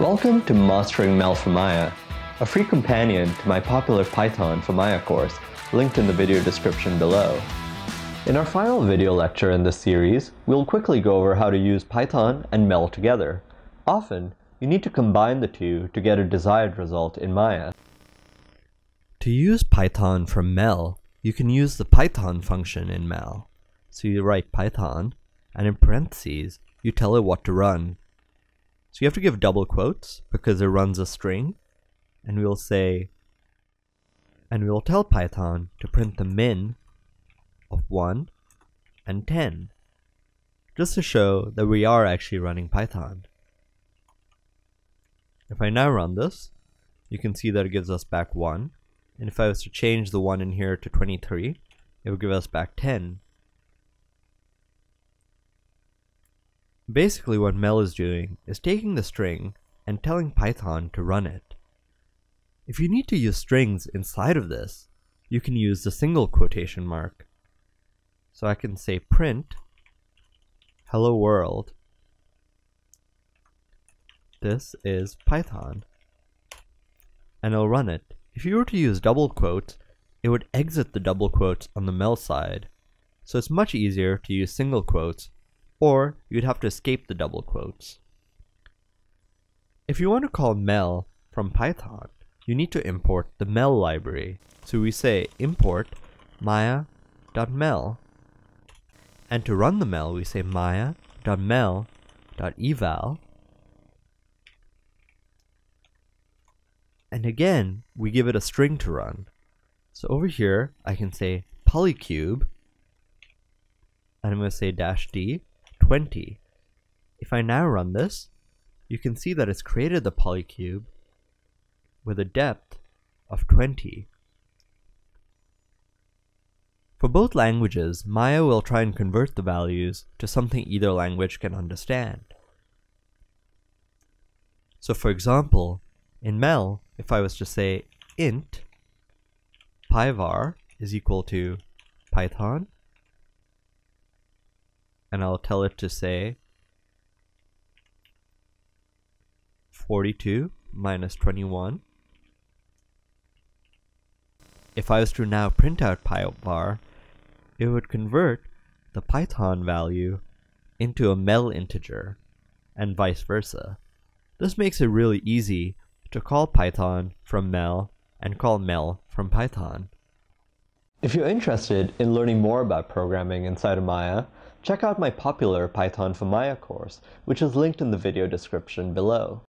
Welcome to Mastering Mel for Maya, a free companion to my popular Python for Maya course, linked in the video description below. In our final video lecture in this series, we'll quickly go over how to use Python and Mel together. Often, you need to combine the two to get a desired result in Maya. To use Python for Mel, you can use the Python function in Mel. So you write Python, and in parentheses, you tell it what to run. So you have to give double quotes because it runs a string, and we'll say, and we'll tell Python to print the min of 1 and 10, just to show that we are actually running Python. If I now run this, you can see that it gives us back 1, and if I was to change the 1 in here to 23, it would give us back 10. Basically what Mel is doing is taking the string and telling Python to run it. If you need to use strings inside of this, you can use the single quotation mark. So I can say print hello world, this is Python, and I'll run it. If you were to use double quotes, it would exit the double quotes on the Mel side, so it's much easier to use single quotes, or you'd have to escape the double quotes. If you want to call Mel from Python, you need to import the Mel library. So we say import maya.mel. And to run the Mel, we say maya.mel.eval. And again, we give it a string to run. So over here, I can say polycube, and I'm going to say -d. 20. If I now run this, you can see that it's created the polycube with a depth of 20. For both languages, Maya will try and convert the values to something either language can understand. So for example, in Mel, if I was to say int pyvar is equal to Python, and I'll tell it to say 42 minus 21. If I was to now print out pyvar, it would convert the Python value into a Mel integer, and vice versa. This makes it really easy to call Python from Mel and call Mel from Python. If you're interested in learning more about programming inside of Maya, check out my popular Python for Maya course, which is linked in the video description below.